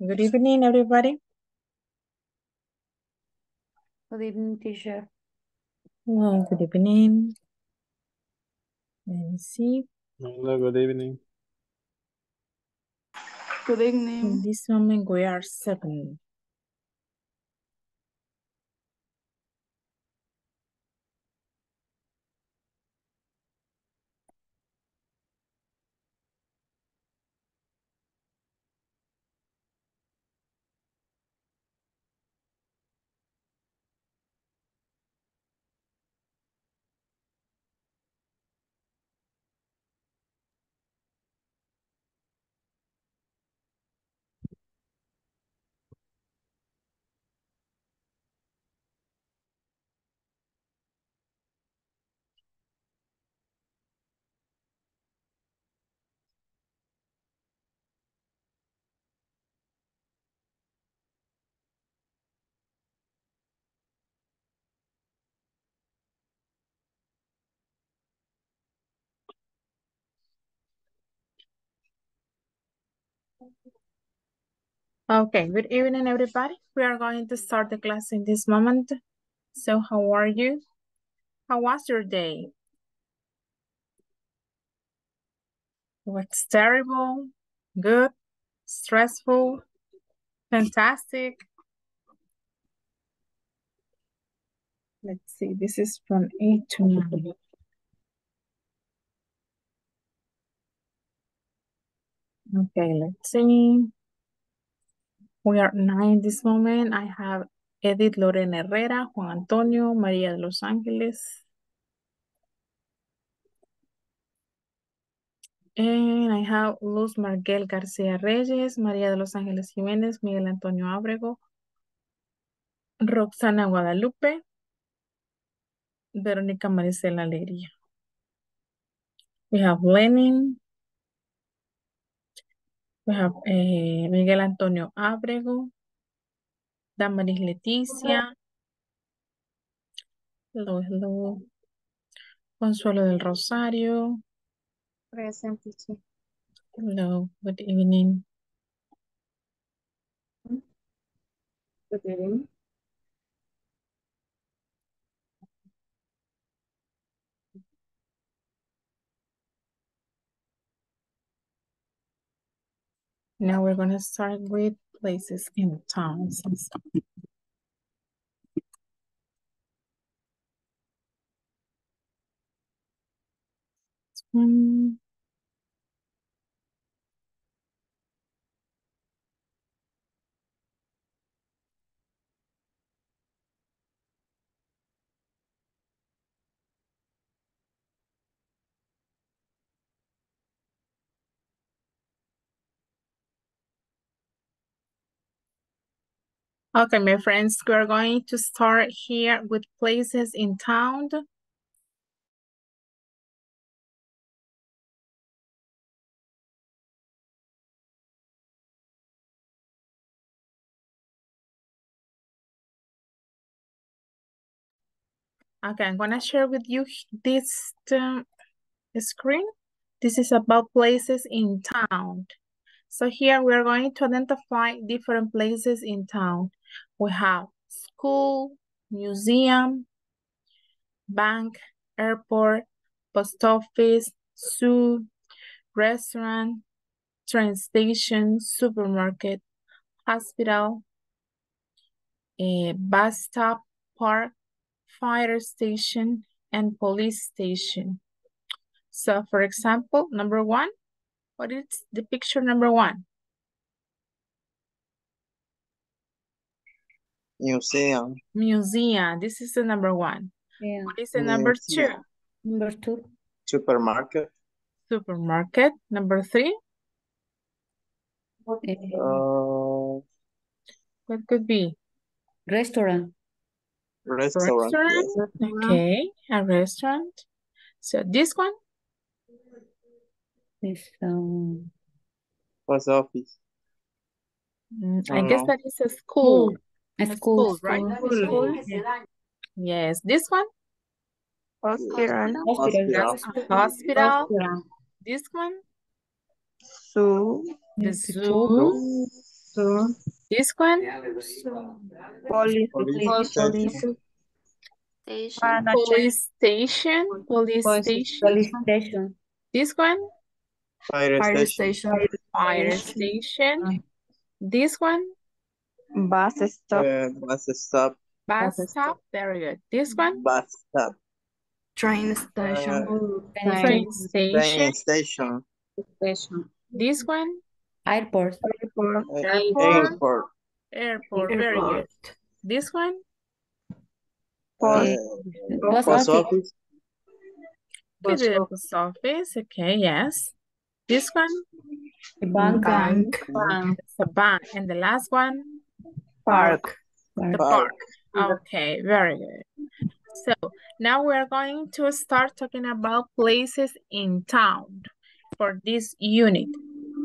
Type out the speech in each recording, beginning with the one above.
Good evening, everybody. Good evening, teacher. Well, good evening. Let me see. Hello, good evening. Good evening. In this moment, we are 7. Okay, good evening, everybody. We are going to start the class in this moment. So how are you? How was your day? What's terrible, good, stressful, fantastic? Let's see, this is from 8 to 9. Okay, let's see. We are 9 this moment. I have Edith Lorena Herrera, Juan Antonio, María de Los Ángeles. And I have Luz Margel García Reyes, María de Los Ángeles Jiménez, Miguel Antonio Abrego, Roxana Guadalupe, Verónica Maricela Alegría. We have Lenin. We have Miguel Antonio Abrego, Damaris Leticia, hello, hello, Consuelo del Rosario. Present, teacher. Hello, good evening. Good evening. Now we're going to start with places in towns. Okay, my friends, we are going to start here with places in town. Okay, I'm gonna share with you this screen. This is about places in town. So here we are going to identify different places in town. We have school, museum, bank, airport, post office, zoo, restaurant, train station, supermarket, hospital, a bus stop, park, fire station, and police station. So for example, number 1, what is the picture number 1? Museum. Museum. This is the number 1. Yeah. What is the number 2? Number 2. Supermarket. Supermarket. Number 3. What could be? Restaurant. Restaurant. Restaurant. Okay, a restaurant. So this one. This post office. I guess that is a school. A school, right? School. Yes, this one? Hospital. Hospital. Hospital. This one? Zoo. The zoo. So, this one? Police station. This one? Fire station. This one? Bus stop. Very good. This one? Bus stop. Train station. This one? Airport. Very good. This one? Post office. Post office. Okay, yes. This one? Bank. It's a bank. And the last one? Park. Okay, very good. So now we're going to start talking about places in town for this unit.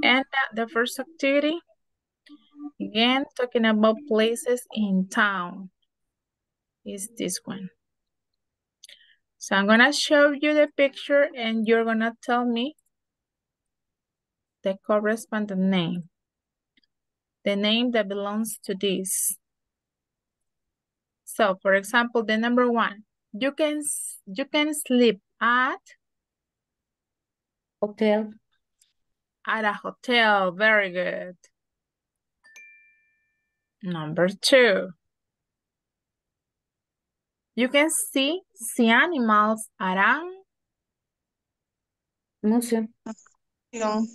And the first activity, again, talking about places in town, is this one. So I'm going to show you the picture and you're going to tell me the corresponding name, the name that belongs to this. So, for example, the number one, you can sleep at hotel. At a hotel, very good. Number two, you can see animals around museum. No.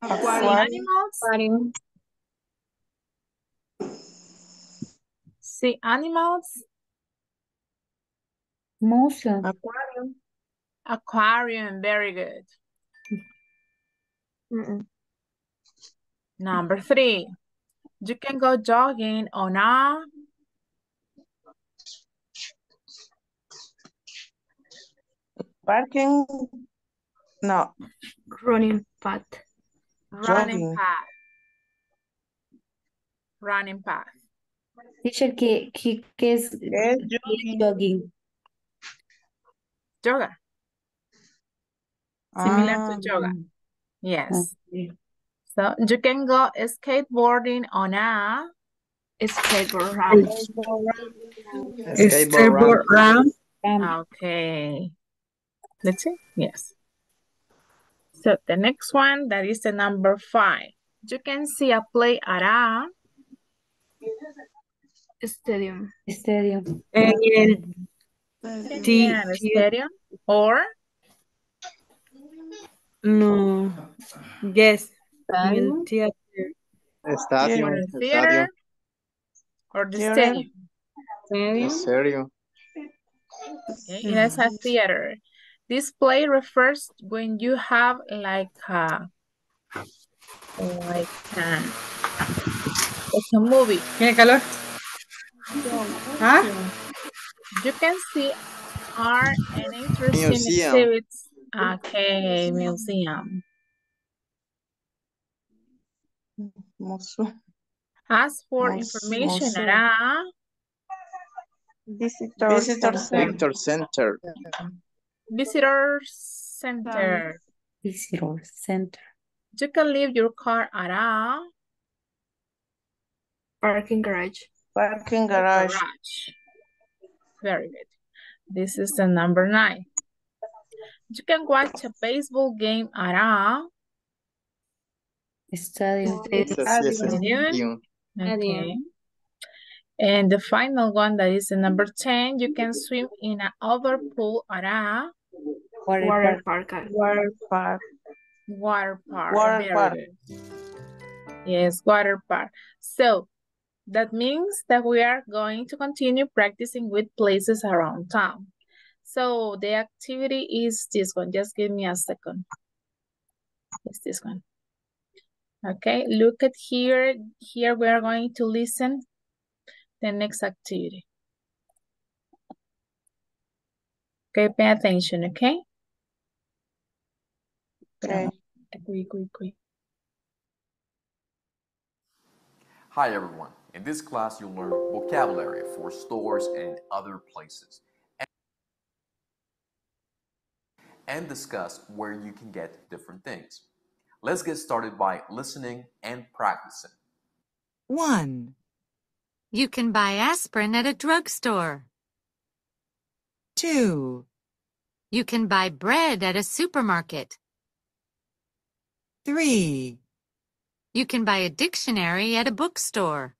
Aquarium. See animals? Museum. Aquarium, very good. Number three, you can go jogging on a running path. Teacher, ¿qué es jogging? Yoga. Similar to yoga. Yes. Okay. So you can go skateboarding on a skateboard ramp. Okay. Let's see. Yes. So the next one, that is the number five. You can see a play at a stadium. Stadium or no. Yes. Theater. Or the stadium. Okay, that's a theater. This play refers when you have like a movie. ¿Tiene calor? Huh? You can see art and interesting exhibits. Okay, museum. As for information at visitor center. You can leave your car at a parking garage. Very good. This is the number nine. You can watch a baseball game at a stadium. Okay. And the final one, that is the number 10, you can swim in an outdoor pool at a water park. Yes, water park. So that means that we are going to continue practicing with places around town. So the activity is this one. Just give me a second. It's this one. Okay, look at here. Here we are going to listen the next activity. Okay, pay attention, okay? Okay. Hi, everyone. In this class, you'll learn vocabulary for stores and other places, and discuss where you can get different things. Let's get started by listening and practicing. 1. You can buy aspirin at a drugstore. 2. You can buy bread at a supermarket. 3. You can buy a dictionary at a bookstore.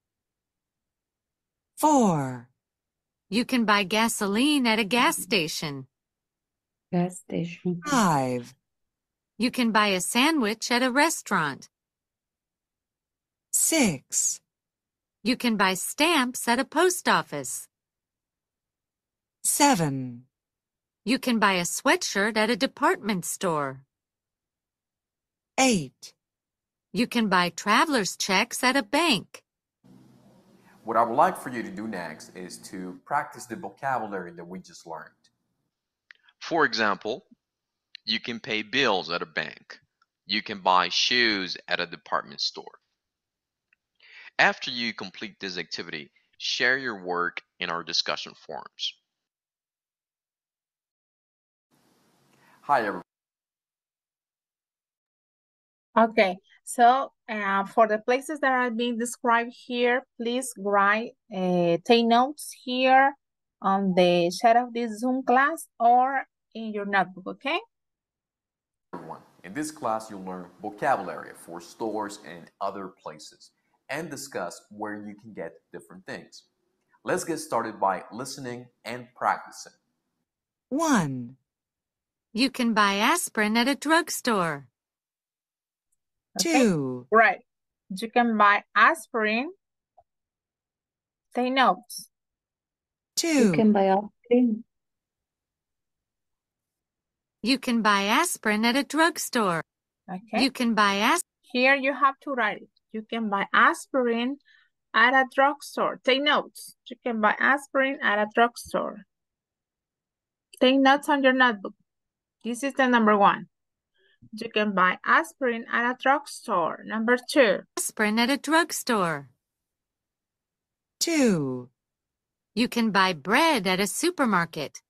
4. You can buy gasoline at a gas station. 5. You can buy a sandwich at a restaurant. 6. You can buy stamps at a post office. 7. You can buy a sweatshirt at a department store. 8. You can buy traveler's checks at a bank. What I would like for you to do next is to practice the vocabulary that we just learned. For example, you can pay bills at a bank. You can buy shoes at a department store. After you complete this activity, share your work in our discussion forums. Hi, everyone. Okay, so for the places that are being described here, please write, take notes here on the chat of this Zoom class or in your notebook, okay? In this class, you'll learn vocabulary for stores and other places and discuss where you can get different things. Let's get started by listening and practicing. 1. You can buy aspirin at a drugstore. Okay. 2. Right. You can buy aspirin. Take notes. 2. You can buy aspirin. You can buy aspirin at a drugstore. Okay. You can buy aspirin. Here you have to write it. You can buy aspirin at a drugstore. Take notes. You can buy aspirin at a drugstore. Take notes on your notebook. This is the number 1. You can buy aspirin at a drugstore. Number 2. Aspirin at a drugstore. 2. You can buy bread at a supermarket.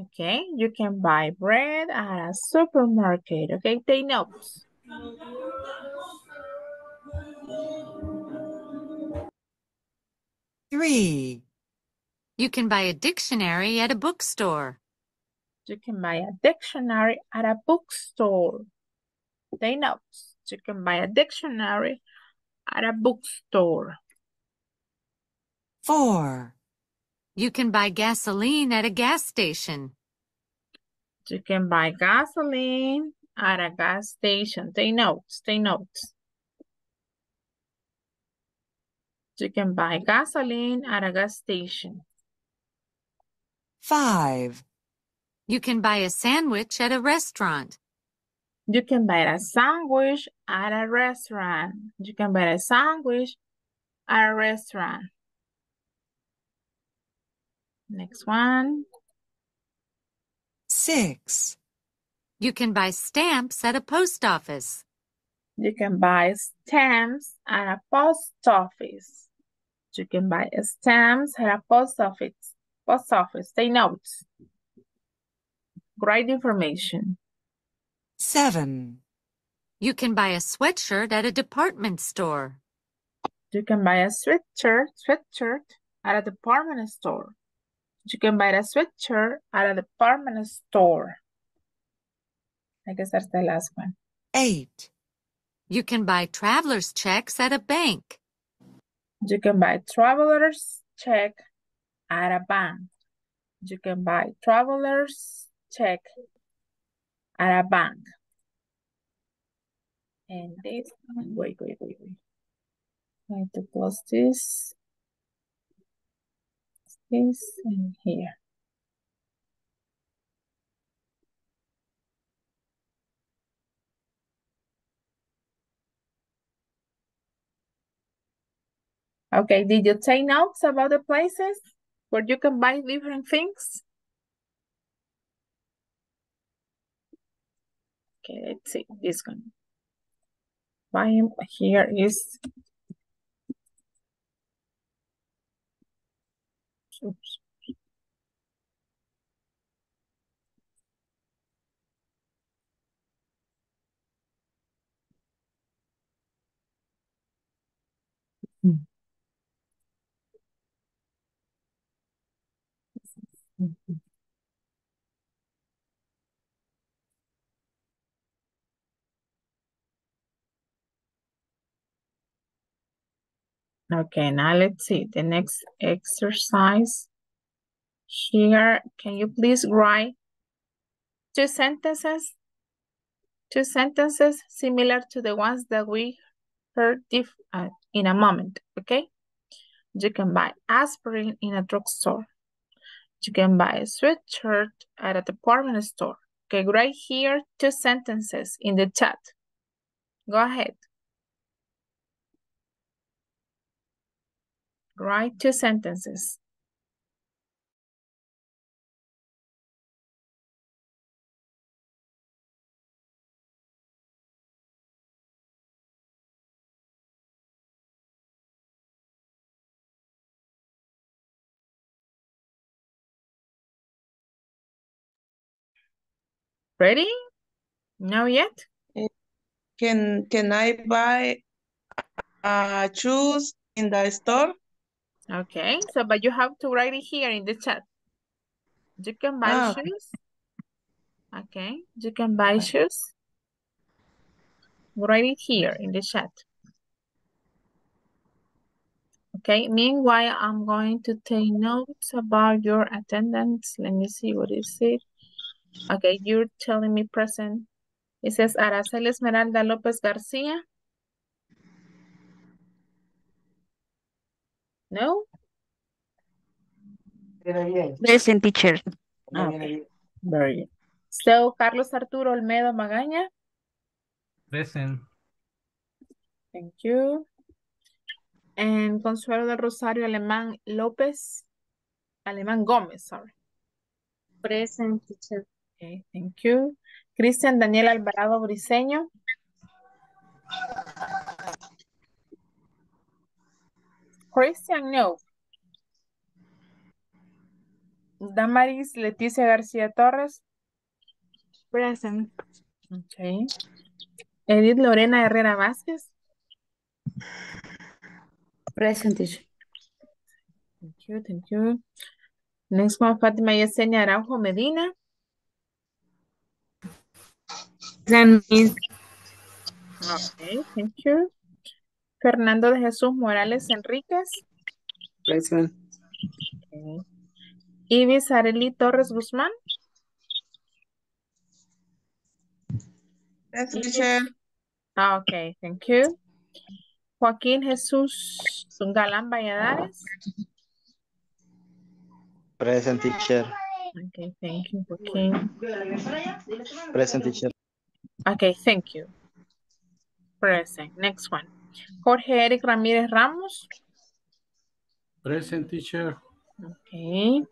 Okay, you can buy bread at a supermarket. Okay, take notes. 3. You can buy a dictionary at a bookstore. You can buy a dictionary at a bookstore. Take notes. You can buy a dictionary at a bookstore. 4. You can buy gasoline at a gas station. You can buy gasoline at a gas station. Take notes. Take notes. You can buy gasoline at a gas station. 5. You can buy a sandwich at a restaurant. You can buy a sandwich at a restaurant. You can buy a sandwich at a restaurant. Next one. 6. You can buy stamps at a post office. You can buy stamps at a post office. You can buy stamps at a post office. Post office. Take notes. Great information. 7. You can buy a sweatshirt at a department store. You can buy a sweatshirt at a department store. You can buy a sweatshirt at a department store. I guess that's the last one. 8. You can buy traveler's checks at a bank. You can buy traveler's check at a bank. You can buy traveler's check at a bank. And this one, wait. I have to close this. This and here. Okay, did you take notes about the places where you can buy different things? Okay, let's see this one. Buying here is. Oops. Okay, now let's see the next exercise. Here, can you please write two sentences similar to the ones that we heard in a moment, okay? You can buy aspirin in a drugstore. You can buy a sweatshirt at a department store. Okay, write here two sentences in the chat. Go ahead. Write two sentences. Ready? No yet? Can I buy shoes in the store? Okay, so but you have to write it here in the chat. You can buy shoes. Okay, you can buy shoes. Write it here in the chat. Okay, meanwhile, I'm going to take notes about your attendance. Let me see what is it. Okay, you're telling me present. It says Araceli Esmeralda Lopez Garcia. No? Present, teacher. Okay. Very good. So, Carlos Arturo Olmedo Magaña. Present. Thank you. And Consuelo del Rosario Alemán López. Alemán Gómez, sorry. Present, teacher. Okay, thank you. Christian Daniel Alvarado Briseño. Christian, no. Damaris Leticia Garcia Torres. Present. Okay. Edith Lorena Herrera Vasquez. Present. Thank you, thank you. Next one, Fatima Yesenia Araujo Medina. Okay, thank you. Fernando de Jesús Morales Enríquez. Present. Okay. Ivy Sareli Torres Guzmán. Present. Okay, thank you. Joaquín Jesús Zungalán Valladares. Present, teacher. Okay, thank you, Joaquín. Present, teacher. Okay, thank you. Present. Next one. Jorge Eric Ramírez Ramos. Present, teacher. Okay.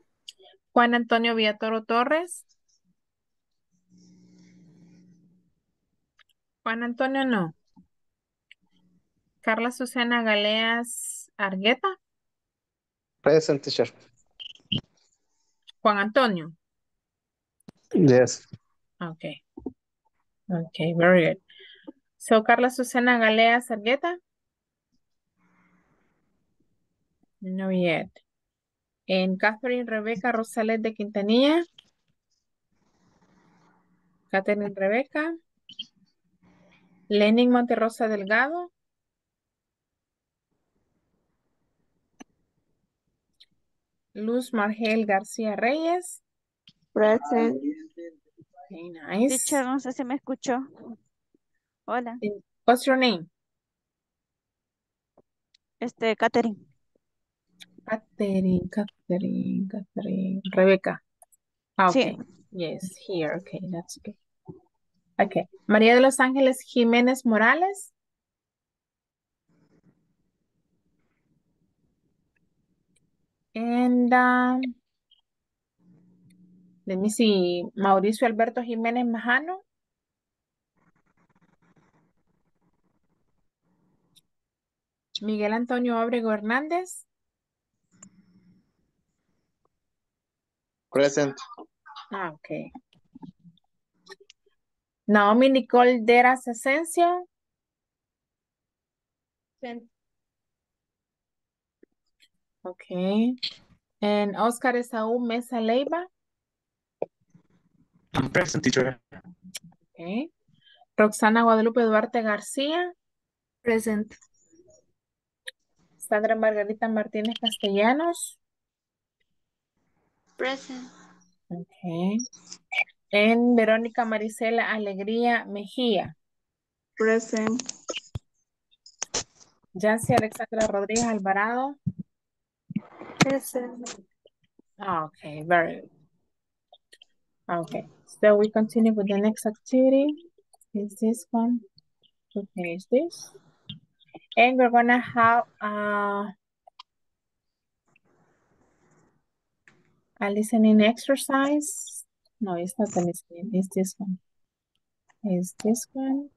Juan Antonio Villatoro Torres. Juan Antonio, no. Carla Susana Galeas Argueta. Present, teacher. Juan Antonio. Yes. Okay. Okay, very good. So, Carla Susana Galeas Argueta? No yet. And Catherine Rebeca Rosalette de Quintanilla? Catherine Rebeca? Lenin Monterrosa Delgado? Luz Margel García Reyes? Present. Okay, nice. Teacher, no sé si me escuchó. Hola. What's your name? Catherine. Catherine. Rebeca. Okay. Sí. Yes, here. Okay, that's good. Okay. María de Los Ángeles Jiménez Morales. And let me see, Mauricio Alberto Jiménez Majano. Miguel Antonio Abrego Hernández. Present. Okay. Naomi Nicole Deras Ascencio. Present. Okay. And Oscar Esaú Mesa Leyva. I'm present, teacher. Okay. Roxana Guadalupe Duarte García. Present. Sandra Margarita Martínez Castellanos. Present. Okay. And Verónica Maricela Alegría Mejía. Present. Yancy Alexandra Rodríguez Alvarado. Present. Okay, very good. Okay, so we continue with the next activity. Is this one? To finish this. And we're gonna have a listening exercise. No, it's not the listening, it's this one. It's this one.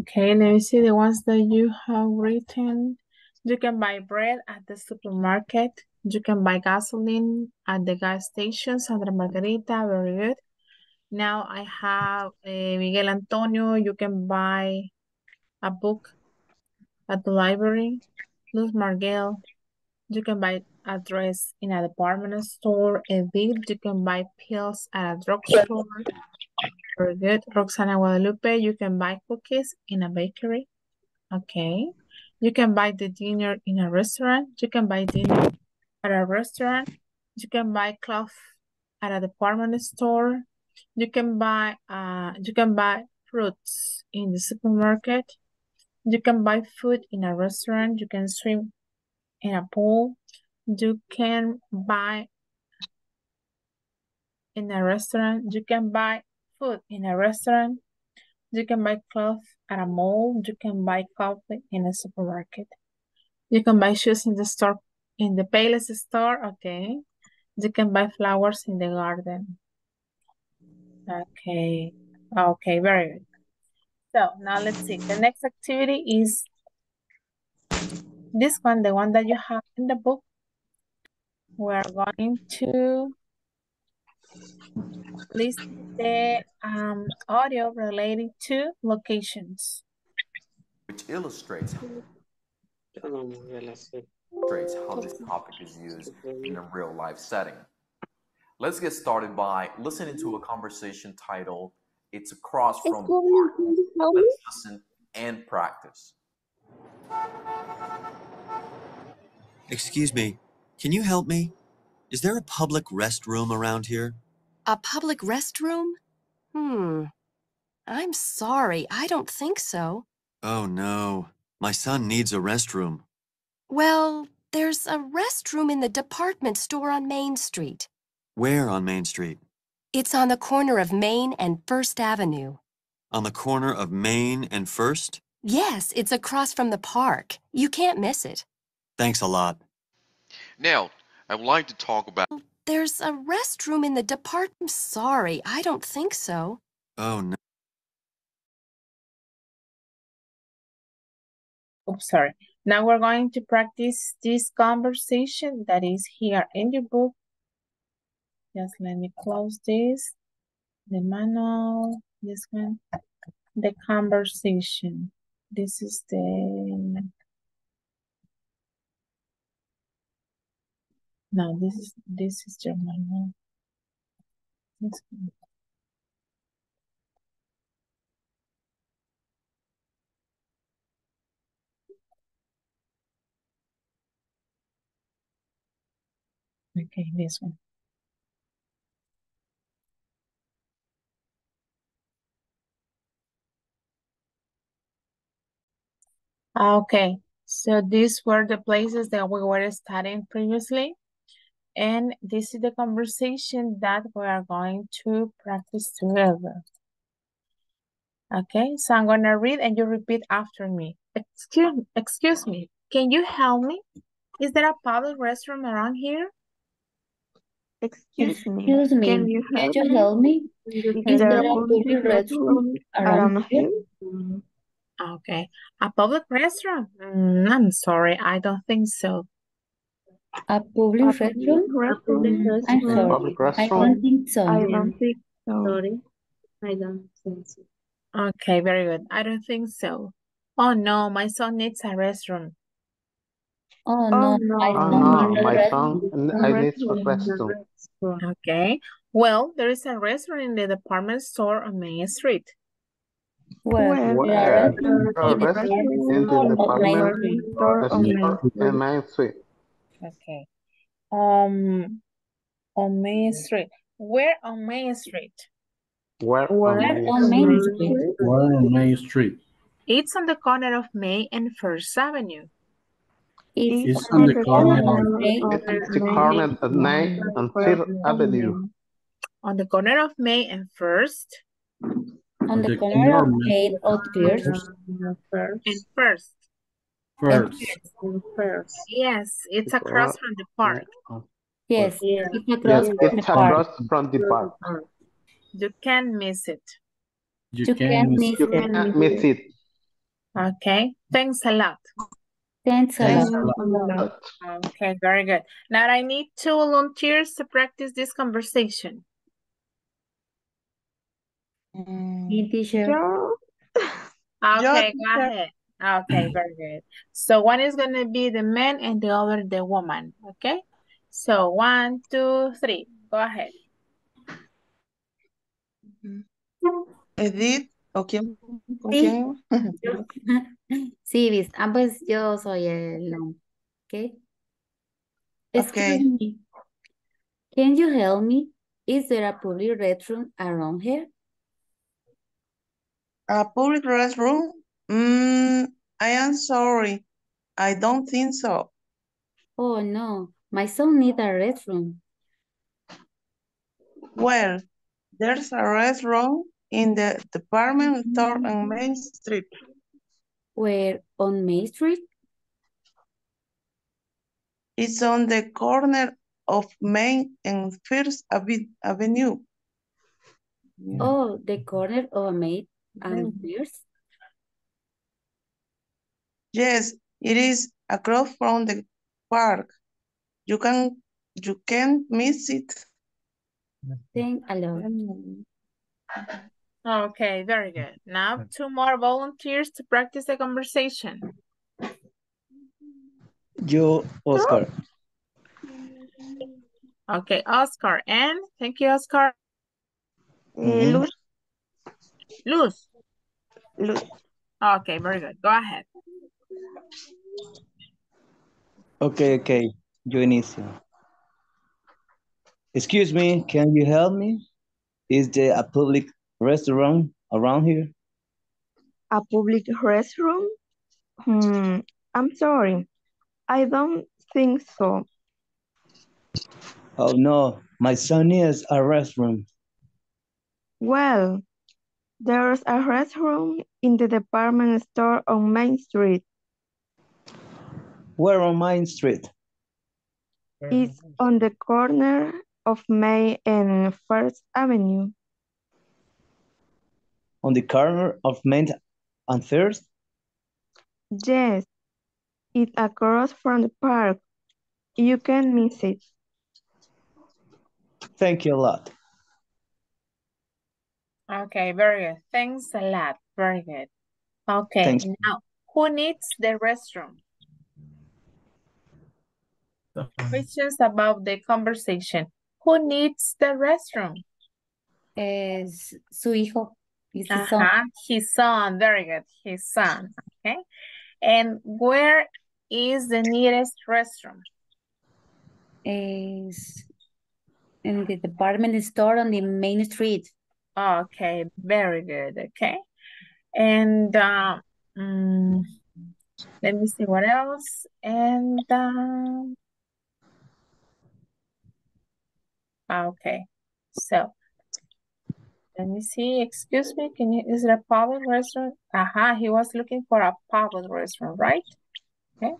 Okay, let me see the ones that you have written. You can buy bread at the supermarket. You can buy gasoline at the gas station. Sandra Margarita, very good. Now I have Miguel Antonio. You can buy a book at the library. Luz Margel. You can buy a dress in a department store. Edith, you can buy pills at a drugstore. Very good. Roxana Guadalupe, you can buy cookies in a bakery. Okay. You can buy the dinner in a restaurant. You can buy dinner at a restaurant. You can buy cloth at a department store. You can buy fruits in the supermarket. You can buy food in a restaurant. You can swim in a pool. You can buy in a restaurant. You can buy food in a restaurant. You can buy clothes at a mall. You can buy coffee in a supermarket. You can buy shoes in the store, in the Payless store. Okay. You can buy flowers in the garden. Okay. Okay, very good. So now let's see. The next activity is this one, the one that you have in the book. We're going to list the audio related to locations, which illustrates how this topic is used in a real life setting. Let's get started by listening to a conversation titled "It's Across from the Park." Let's listen and practice. Excuse me, can you help me? Is there a public restroom around here? A public restroom? I'm sorry, I don't think so. Oh no, my son needs a restroom. Well, there's a restroom in the department store on Main Street. Where on Main Street? It's on the corner of Main and First Avenue. On the corner of Main and First? Yes, it's across from the park. You can't miss it. Thanks a lot. Now, I would like to talk about... There's a restroom in the department. I'm sorry, I don't think so. Oh, no. Oops, sorry. Now we're going to practice this conversation that is here in your book. Just let me close this. The manual, this one. The conversation. This is the... No, this is German. Okay, this one. Okay, so these were the places that we were studying previously. And this is the conversation that we are going to practice together. Okay, so I'm going to read and you repeat after me. Excuse me, can you help me? Is there a public restroom around here? Excuse me, can you help me? Is there a public restroom around here? Okay, a public restroom? I'm sorry, I don't think so. A public restroom? I'm sorry. I don't think so. Sorry. I don't think so. Okay, very good. I don't think so. Oh no, my son needs a restroom. Oh, no. I need to rest too. Okay. Well, there is a restaurant in the department store on Main Street. Where? In Main Street. Okay. On Main Street. Where on Main Street? Where on Main Street? It's on the corner of Main and First Avenue. It's on the corner of Main and First Avenue. On the corner of Main and First. On the corner of Main and First. Yes, it's across from the park. Yes, it's across from the park. You can't miss it. You can't miss it. Okay, thanks a lot. Thanks a lot. Okay, very good. Now I need two volunteers to practice this conversation. Me, teacher. Okay, go ahead. Okay, very good. So one is going to be the man and the other the woman. Okay, so 1, 2, 3, go ahead. Edith, okay. Sí, Viz. Pues yo soy el hombre. Okay. Excuse me. Can you help me? Is there a public restroom around here? A public restroom? I am sorry. I don't think so. Oh, no. My son needs a restroom. Well, there's a restroom in the department store on Main Street. Where on Main Street? It's on the corner of Main and First Avenue. Oh, the corner of Main and First? Yes, it is across from the park. You can't miss it. Thank you. Okay, very good. Now 2 more volunteers to practice the conversation. You, Oscar. Okay, Oscar. And thank you, Oscar. Luz. Okay, very good. Go ahead. Okay. You inicio. Excuse me, can you help me? Is there a public restroom around here? A public restroom? I'm sorry. I don't think so. Oh, no. My son needs a restroom. Well, there's a restroom in the department store on Main Street. Where on Main Street? It's on the corner of Main and First Avenue. On the corner of Main and First? Yes, it's across from the park. You can't miss it. Thank you a lot. Okay, very good. Thanks a lot. Very good. Okay, thanks. Now who needs the restroom? Questions about the conversation. Who needs the restroom? Su hijo. His son. Very good. His son. Okay. And where is the nearest restroom? Is in the department store on the Main Street. Okay. Very good. Okay. And let me see what else. And okay, so let me see. Excuse me, is it a public restaurant? He was looking for a public restaurant, right? Okay,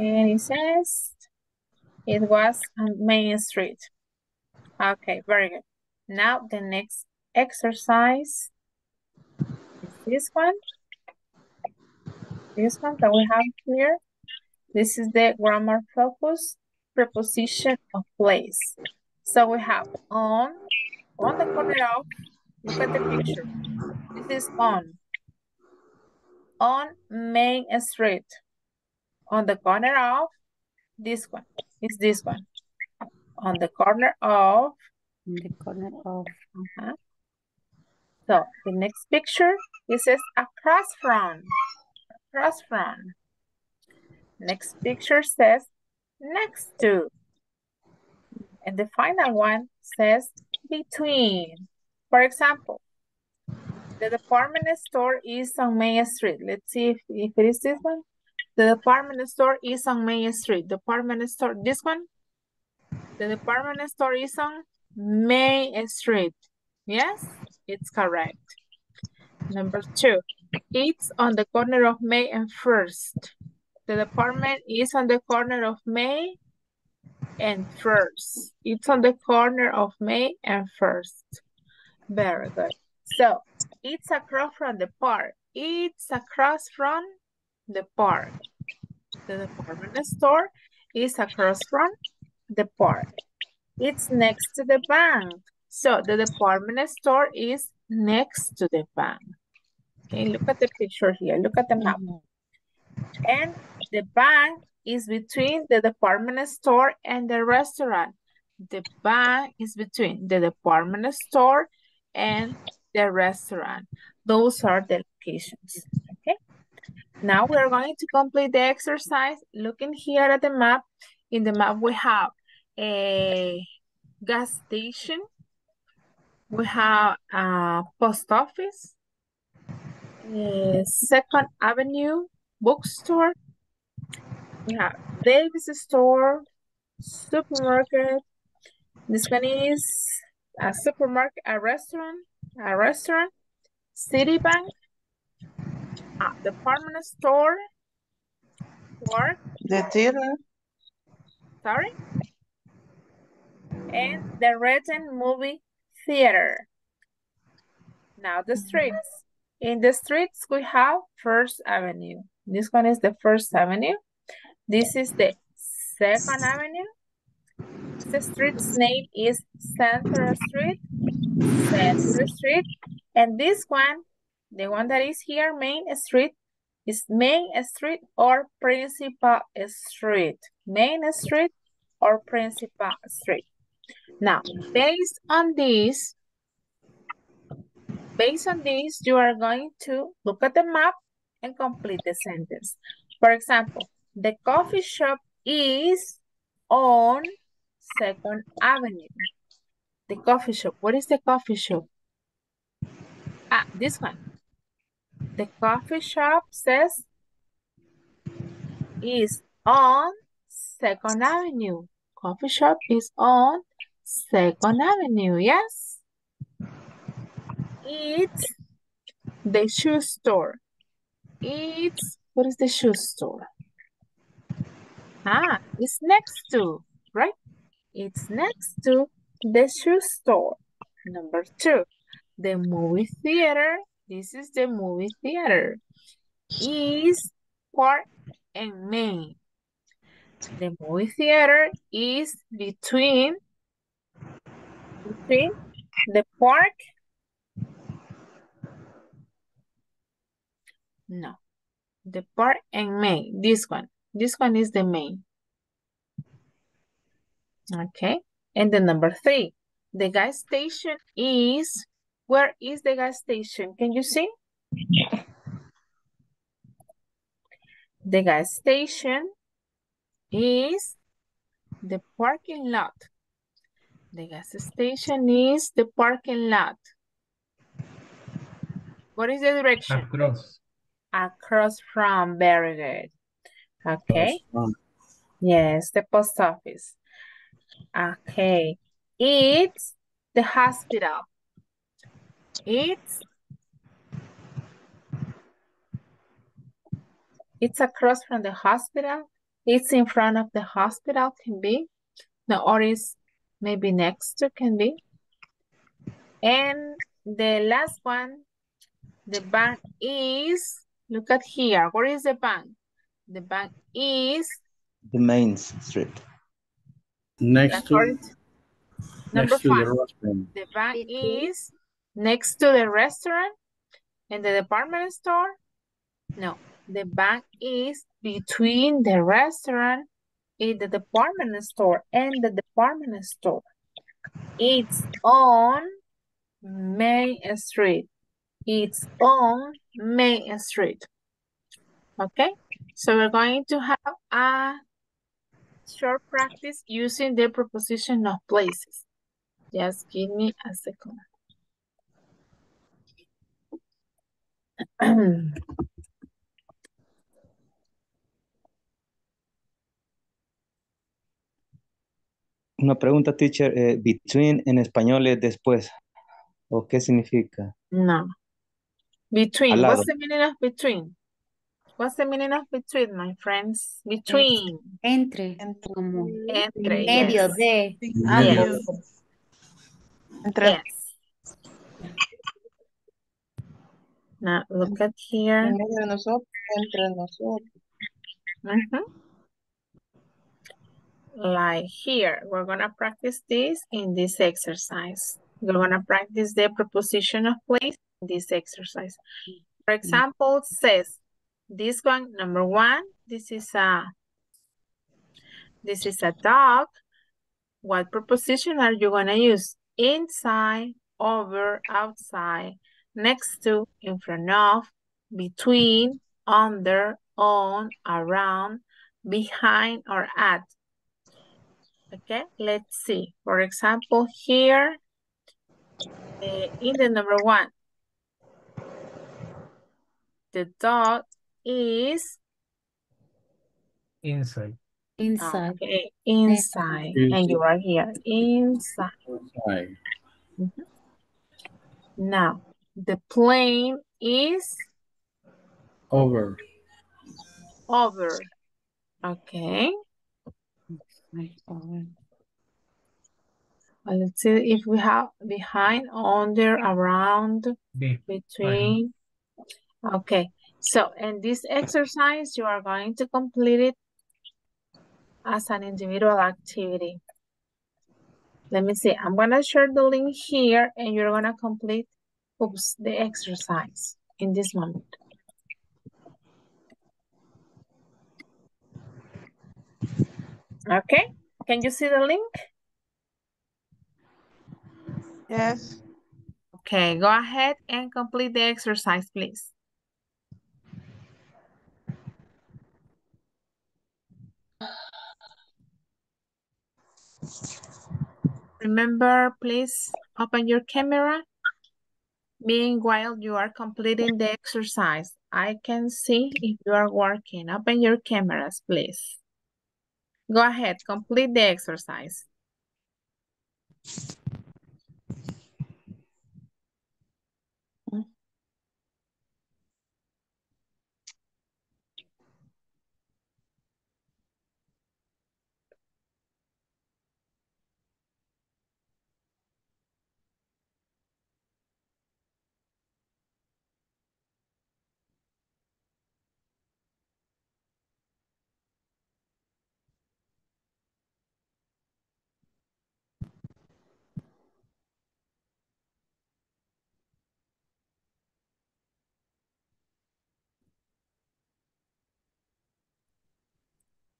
and he says it was on Main Street. Okay, very good. Now the next exercise is this one that we have here. This is the grammar focus preposition of place. So we have on the corner of, look at the picture. This is on Main Street. on the corner of this one. It's this one. On the corner of. The corner of. Uh-huh. So the next picture, it says across from. Across from. Next picture says next to. And the final one says between. For example, the department store is on Main Street. Let's see if it is this one. The department store is on Main Street. Department store, this one. The department store is on Main Street. Yes, it's correct. Number two, it's on the corner of May and First. The department is on the corner of May and First. It's on the corner of May and First. Very good. So, it's across from the park. It's across from the park. The department store is across from the park. It's next to the bank. So, the department store is next to the bank. Okay, look at the picture here. Look at the map. And the bank is between the department store and the restaurant. The bank is between the department store and the restaurant. Those are the locations. Okay. Now we're going to complete the exercise. Looking here at the map. In the map we have a gas station. We have a post office. Second Avenue bookstore. We have Davis store, supermarket. This one is a supermarket, a restaurant, Citibank, a department store, work. The theater. Sorry. And the Renton movie theater. Now the streets. In the streets, we have First Avenue. This one is the First Avenue. This is the Second Avenue. The street's name is Central Street. Central Street. And this one, the one that is here, Main Street, is Main Street or Principal Street. Main Street or Principal Street. Now, based on this, you are going to look at the map and complete the sentence. For example, the coffee shop is on Second Avenue. The coffee shop. What is the coffee shop? Ah, this one. The coffee shop says is on Second Avenue. Coffee shop is on Second Avenue. Yes. It's the shoe store. It's, what is the shoe store? Ah, it's next to, right? It's next to the shoe store. Number two, the movie theater. This is the movie theater. Is Park and Main. The movie theater is between the park. No, the park and Main. This one. This one is the Main. Okay, and the number three, the gas station is, where is the gas station? Can you see? The gas station is the parking lot. The gas station is the parking lot. What is the direction? Across. Across from, very good. Okay, yes, the post office. Okay, it's the hospital. It's across from the hospital. It's in front of the hospital, can be. No, or is maybe next to, can be. And the last one, the bank is, look at here, where is the bank? The bank is the Main Street. Next to number five. The bank is next to the restaurant and the department store. No, The bank is between the restaurant and the department store It's on Main Street. Okay, so we're going to have a short practice using the preposition of places. Just give me a second. Una pregunta, teacher, between en español es después. ¿O qué significa? No. Between. What's the meaning of between? What's the meaning of between, my friends? Between. Entre. Entre. Medio de. Yes. Entre. Yes. Now look at here. Entre nosotros. Entre nosotros. Like here, we're going to practice this in this exercise. We're going to practice the preposition of place in this exercise. For example, says, this one, number one, this is a dog. What preposition are you going to use? Inside, over, outside, next to, in front of, between, under, on, around, behind, or at. Okay, let's see. For example, here in the number one, the dog is inside. Okay, inside. And you are here. Inside. Now, the plane is over. Okay. Let's see if we have behind, under, around, between. Okay, so in this exercise, you are going to complete it as an individual activity. Let me see. I'm going to share the link here, and you're going to complete the exercise in this moment. Okay, can you see the link? Yes. Okay, go ahead and complete the exercise, please. Remember, please open your camera. Meanwhile, you are completing the exercise. I can see if you are working. Open your cameras, please. Go ahead, complete the exercise.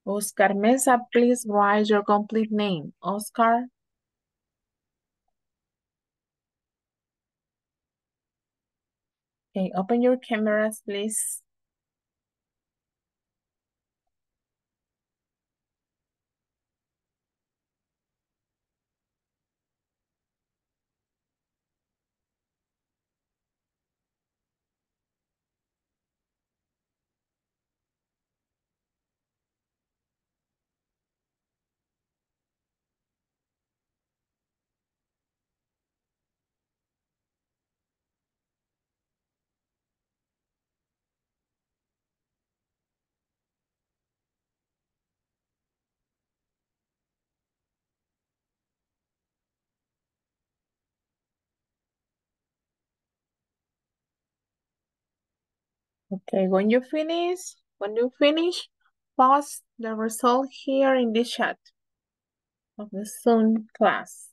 Oscar Mesa, please write your complete name. Oscar. Okay, open your cameras, please. Okay, when you finish, post the result here in the chat of the Zoom class.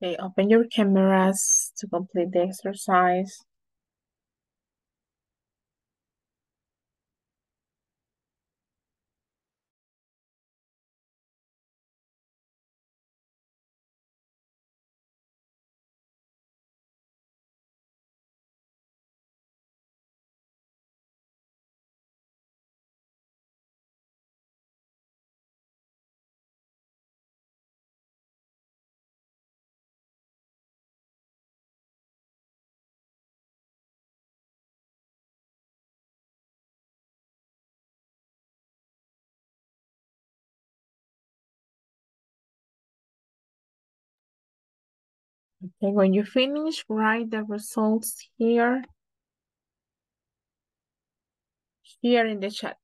Okay, open your cameras to complete the exercise. Okay, when you finish, write the results here in the chat.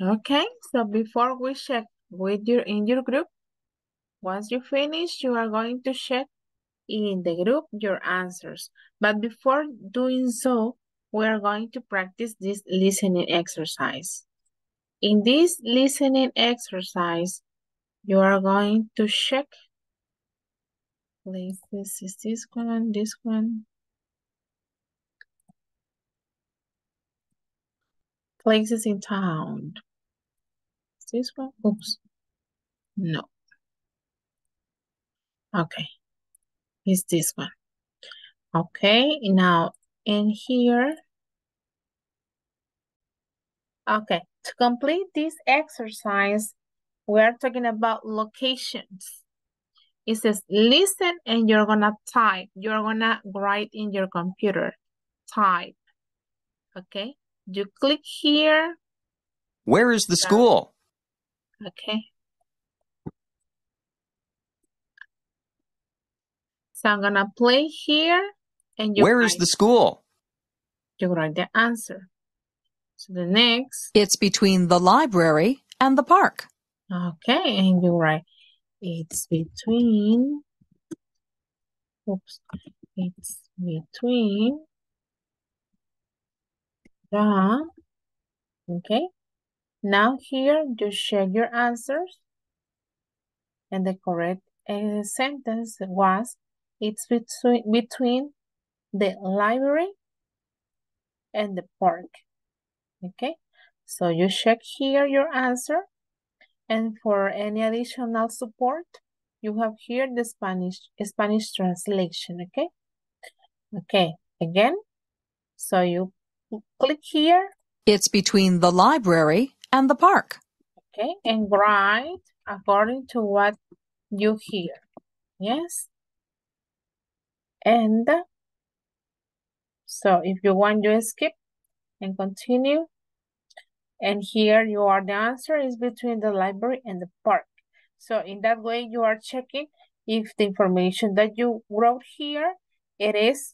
Okay, so before we check with in your group, once you finish, you are going to check in the group your answers. But before doing so, we are going to practice this listening exercise. In this listening exercise, you are going to check. Please, this is this one. Places in town. This one? Oops. No. Okay. It's this one. Okay. Now, in here. Okay. To complete this exercise, we're talking about locations. It says listen and you're going to type. You're going to write in your computer. Type. Okay. You click here. Where is the school? Okay. So I'm gonna play here and you Where is the school? You write the answer. So the next. It's between the library and the park. Okay, and you write it's between okay, now here you check your answers and the correct sentence was it's between the library and the park. Okay, so you check here your answer, and for any additional support you have here the Spanish translation. Okay again, so you click here. It's between the library and the park. Okay, and write according to what you hear. Yes. And so if you want, you skip and continue. And here you are. The answer is between the library and the park. So in that way, you are checking if the information that you wrote here, it is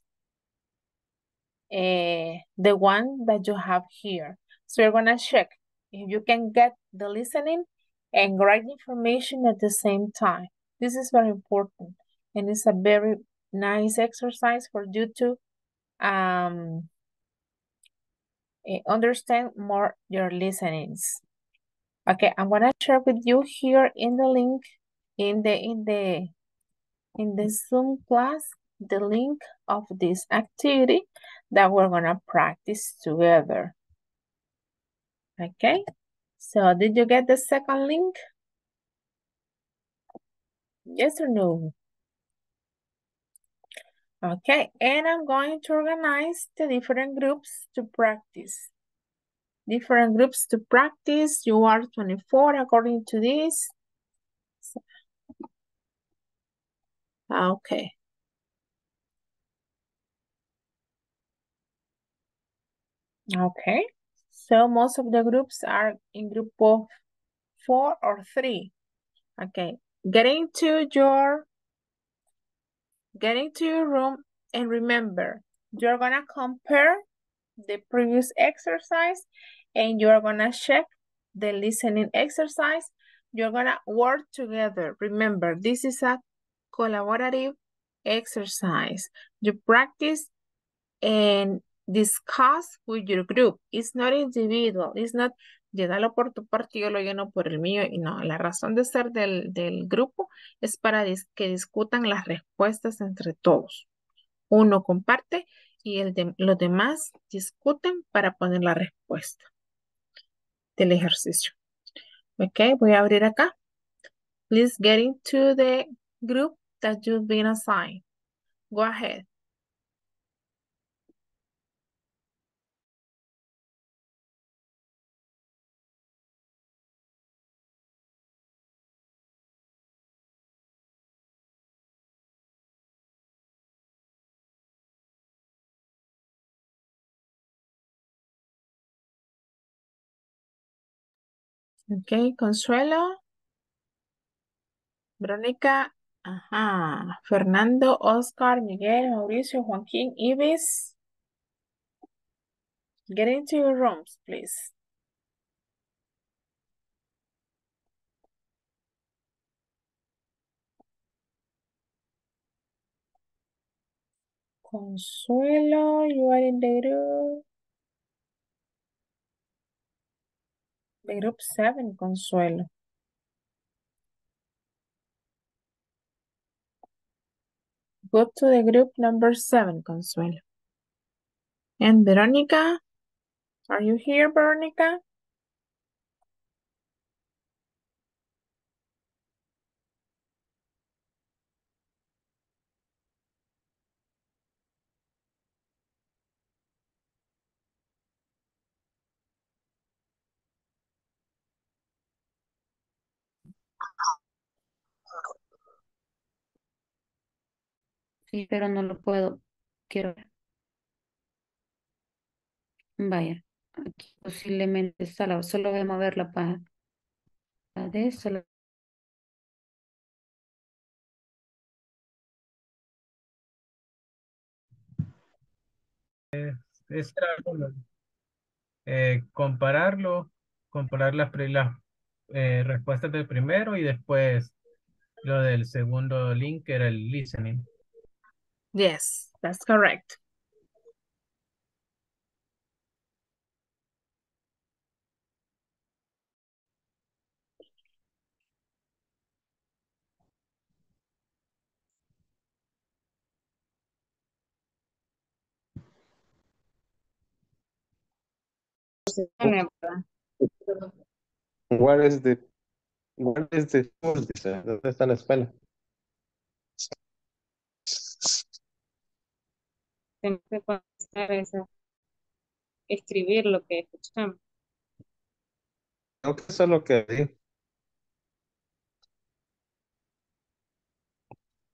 the one that you have here. So you're going to check if you can get the listening and write information at the same time. This is very important. And it's a very nice exercise for you to understand more your listenings. Okay, I'm going to share with you here in the link, in the Zoom class, the link of this activity that we're gonna practice together. Okay, so did you get the second link? Yes or no? Okay, and I'm going to organize the different groups to practice. You are 24 according to this. Okay. Okay, So most of the groups are in group of 4 or 3. Okay, get into your room, and remember, you're gonna compare the previous exercise and you're gonna check the listening exercise. You're gonna work together. Remember, this is a collaborative exercise. You practice and discuss with your group. It's not individual. It's not llénalo por tu parte, yo lo lleno por el mío. Y no, la razón de ser del grupo es para que discutan las respuestas entre todos. Uno comparte y los demás discuten para poner la respuesta del ejercicio. Ok, voy a abrir acá. Please get into the group that you've been assigned. Go ahead. Okay, Consuelo, Verónica, ajá, Fernando, Oscar, Miguel, Mauricio, Joaquín, Ibis. Get into your rooms, please. Consuelo, you are in the group. The group 7, Consuelo. Go to the group number 7, Consuelo. And Veronica, are you here, Veronica? Sí, pero no lo puedo. Quiero ver. Vaya, aquí posiblemente está la. Solo voy a mover la paja. La de solo. Es comparar las respuestas del primero y después lo del segundo link que era el listening. Yes, that's correct. What is the school? ¿Dónde está la escuela? Tenemos que comenzar a escribir lo que escuchamos. Creo que eso es lo que vi.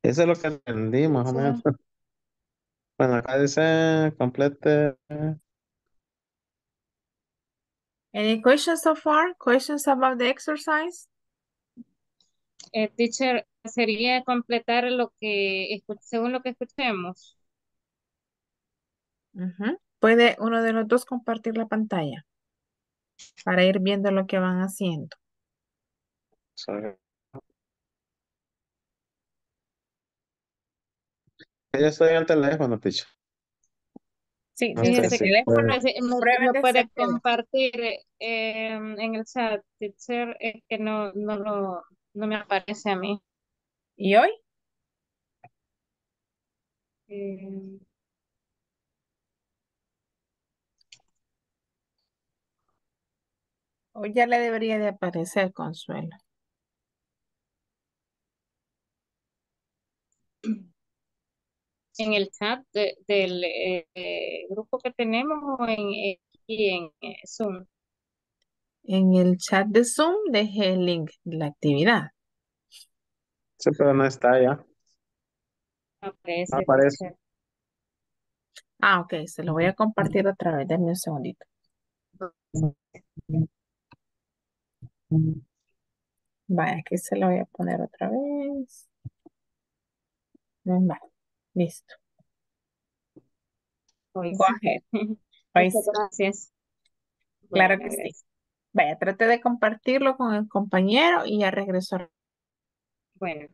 Eso es lo que aprendí, más o menos. Bueno, acá dice, complete. Any questions so far? Questions about the exercise? Teacher, sería completar lo que según lo que escuchemos. Puede uno de los dos compartir la pantalla para ir viendo lo que van haciendo. Yo estoy en el teléfono, Ticho. Sí, no sé si teléfono me puede compartir en el chat, teacher, es que no me aparece a mí. ¿Y hoy? O ya le debería de aparecer, Consuelo. ¿En el chat del grupo que tenemos o en Zoom? En el chat de Zoom dejé el link de la actividad. Sí, pero no está ya. Aparece. Ah, ok, se lo voy a compartir otra vez. Denme un segundito. Vaya, aquí se lo voy a poner otra vez. Vale, listo. Go ahead. Muchas gracias. Claro que sí. Vaya, trate de compartirlo con el compañero y ya regreso. Bueno.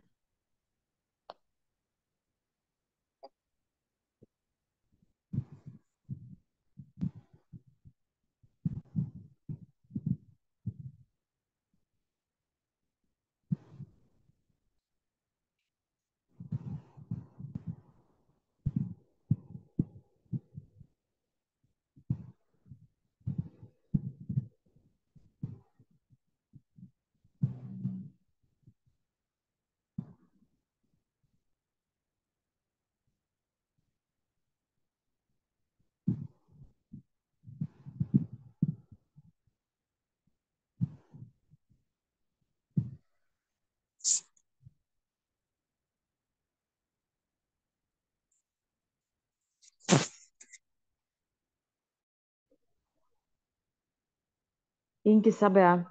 Inquisabea.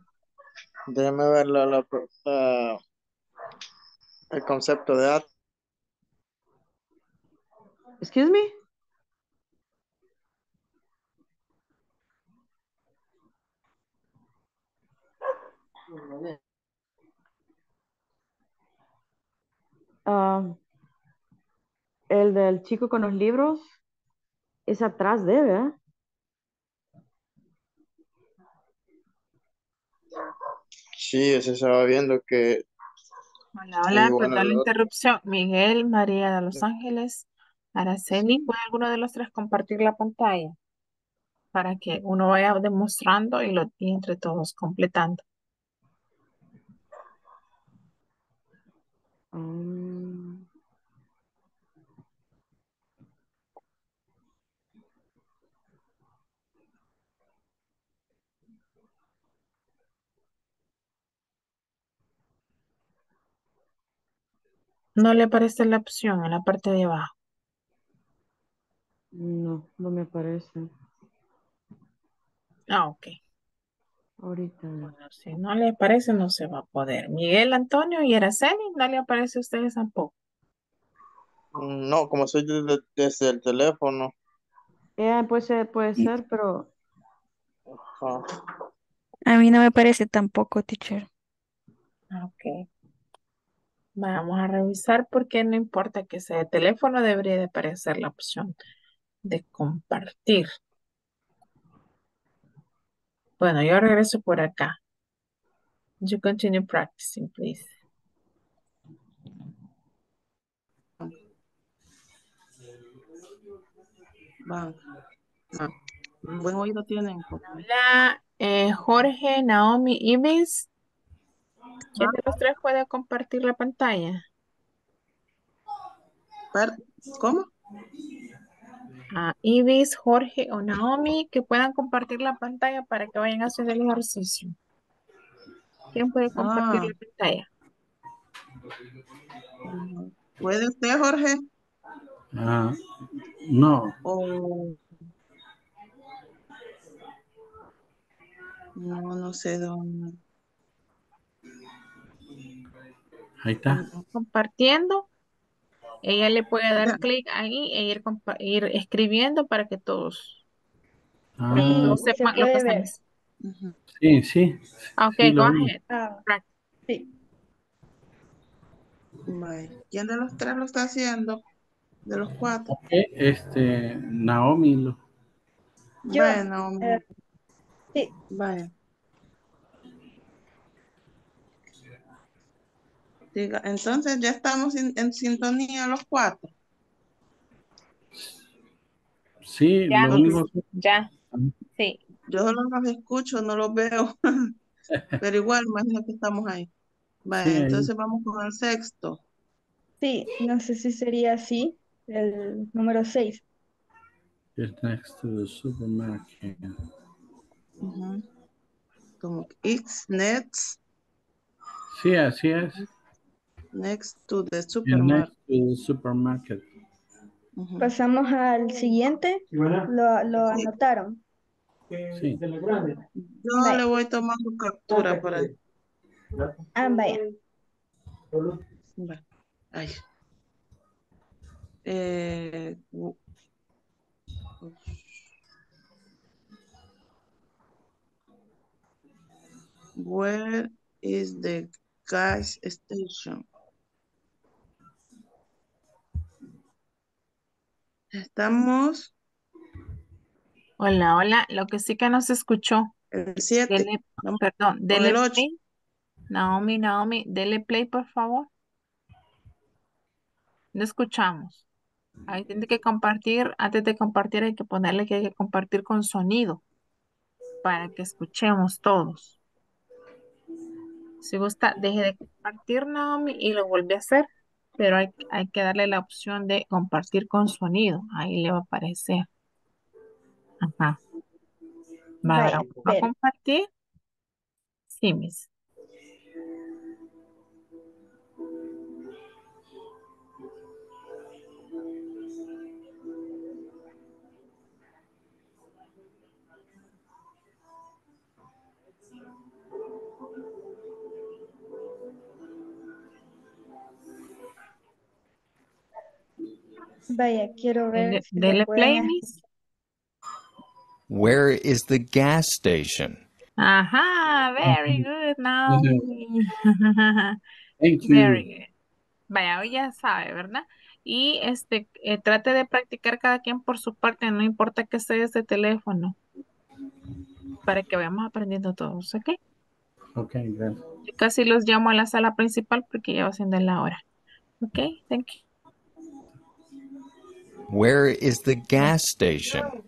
Déjame ver el concepto de arte. Excuse me. El del chico con los libros es atrás de, ¿verdad? Sí, ese estaba viendo que... Hola, hola, perdón la interrupción. Miguel, María de Los Ángeles, Araceli, ¿puede alguno de los tres compartir la pantalla? Para que uno vaya demostrando y lo y entre todos completando. ¿No le aparece la opción en la parte de abajo? No, no me aparece. Ah, ok. Ahorita. Bueno, si no le aparece, no se va a poder. Miguel, Antonio y Araceli, ¿no le aparece a ustedes tampoco? No, como soy desde el teléfono. Puede ser, pero... Ajá. A mí no me parece tampoco, teacher. Ok. Vamos a revisar porque no importa que sea de teléfono, debería de aparecer la opción de compartir. Bueno, yo regreso por acá. You continue practicing, please. Buen oído tienen. Hola, Jorge, Naomi, Ibis. ¿Quién de los tres puede compartir la pantalla? ¿Cómo? Ibis, Jorge o Naomi, que puedan compartir la pantalla para que vayan a hacer el ejercicio. ¿Quién puede compartir la pantalla? ¿Puede usted, Jorge? No. No sé dónde. Ahí está. Compartiendo. Ella le puede dar clic ahí e ir escribiendo para que todos sepan lo que están haciendo. Sí, sí. Ok, sí, go ahead. Sí. ¿Quién de los tres lo está haciendo? De los cuatro. Okay, Naomi. Yo, vaya, Naomi. Sí. Vaya. Entonces ya estamos en sintonía los cuatro. Sí, ya. Sí. Yo solo los escucho, no los veo. Pero igual, imagino que estamos ahí. Vale, sí, entonces vamos con el sexto. Sí, no sé si sería así, el número 6. It's next to the supermarket. Como it's next. Sí, así es. Next to the supermarket. Pasamos al siguiente. Lo anotaron. Sí. De la grande. Yo vaya. Le voy tomando captura para ahí. Ah, vaya. Ay. Where is the gas station? Estamos. Hola, hola. Lo que sí que no se escuchó. El 7. Dele, no, perdón. Dele el 8. Play. Naomi, dele play, por favor. No escuchamos. Ahí tiene que compartir. Antes de compartir hay que ponerle que hay que compartir con sonido. Para que escuchemos todos. Si gusta, deje de compartir, Naomi, y lo vuelve a hacer. Pero hay que darle la opción de compartir con sonido. Ahí le va a aparecer. Ajá. Vale, ¿va a compartir? Sí, mis. Vaya, quiero ver. Dele play, Miss. Where is the gas station? Ajá, very good, now. Thank you. Very good. Vaya, hoy ya sabe, ¿verdad? Y trate de practicar cada quien por su parte, no importa que sea este teléfono, para que vayamos aprendiendo todos, ¿ok? Ok, gracias. Yo casi los llamo a la sala principal porque ya va siendo la hora. Ok, thank you. Where is the gas station?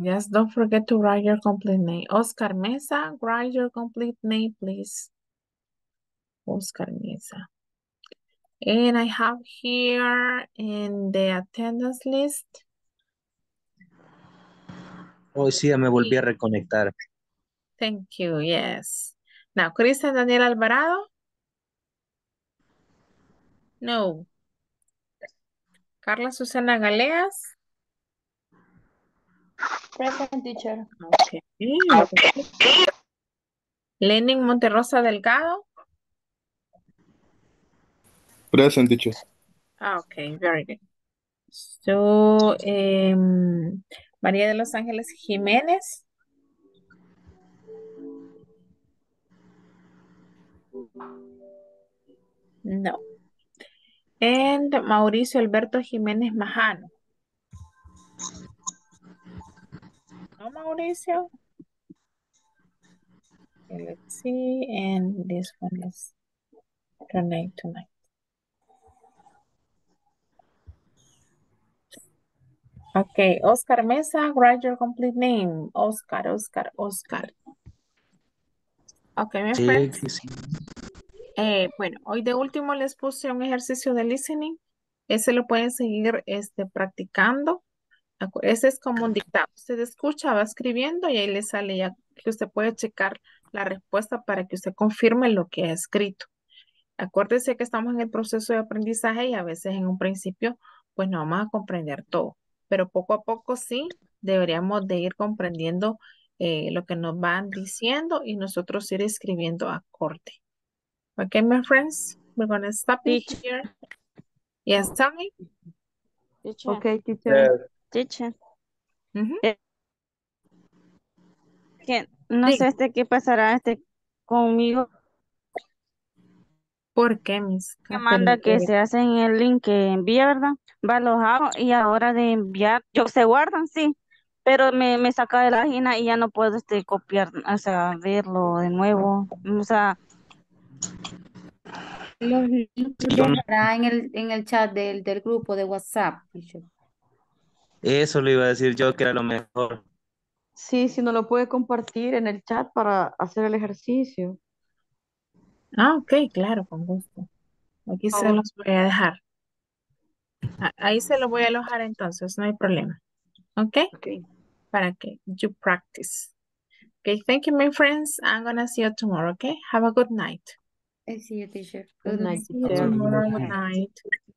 Yes, don't forget to write your complete name. Oscar Mesa, write your complete name, please. Oscar Mesa. And I have here in the attendance list. Oh, sí, me volví a reconectar. Thank you, yes. Now, Christian Daniel Alvarado? No. Carla Susana Galeas? Present, teacher. Okay. Lenin Monterrosa Delgado. Present, teacher. Okay, very good. So, María de Los Ángeles Jiménez. No. And Mauricio Alberto Jiménez Majano. No, Mauricio. Okay, let's see. And this one is tonight. Okay, Oscar Mesa, write your complete name. Oscar. Okay, my friends. Sí. Bueno, hoy de último les puse un ejercicio de listening. Ese lo pueden seguir practicando. Ese es como un dictado. Usted escucha, va escribiendo y ahí le sale ya que usted puede checar la respuesta para que usted confirme lo que ha escrito. Acuérdese que estamos en el proceso de aprendizaje y a veces en un principio pues no vamos a comprender todo. Pero poco a poco sí deberíamos de ir comprendiendo lo que nos van diciendo y nosotros ir escribiendo acorde. Ok, my friends, we're going to stop it here. Yes, tell me. Ok, teacher. Teacher, que no sé qué pasará conmigo. ¿Por qué, mis? Que manda que se hace en el link que envía, ¿verdad? Va los hago y a hora de enviar, yo se guardan, sí, pero me saca de la página y ya no puedo copiar, o sea, verlo de nuevo, o sea. Los links estará en el chat del grupo de WhatsApp. Eso le iba a decir yo que era lo mejor. Sí, si no lo puede compartir en el chat para hacer el ejercicio. Ah, ok, claro, con gusto. Aquí se los voy a dejar. Ahí se los voy a alojar entonces, no hay problema. Okay? Okay. Para que you practice. Okay, thank you, my friends. I'm going to see you tomorrow, okay? Have a good night. I see you, teacher. Good night. Good night.